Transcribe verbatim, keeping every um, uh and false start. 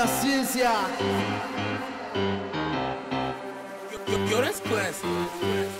la ciencia. Yo, yo, yo